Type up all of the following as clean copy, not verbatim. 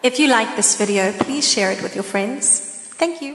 If you like this video, please share it with your friends. Thank you.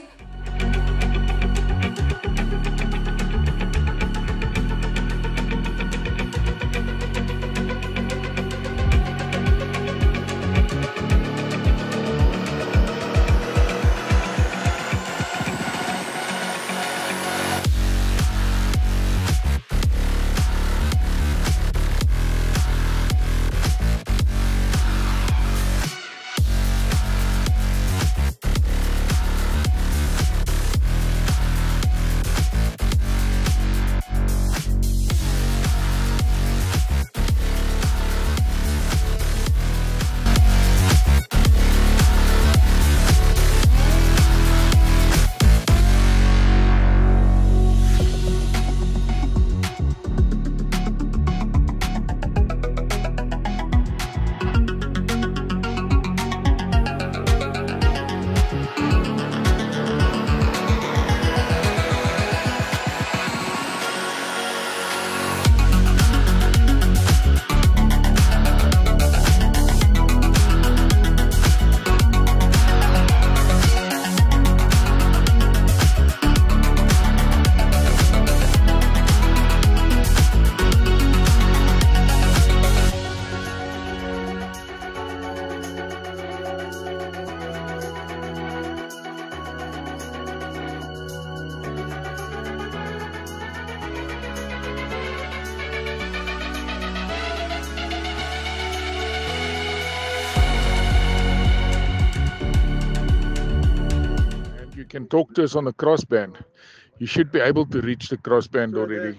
Can talk to us on the crossband. You should be able to reach the crossband already.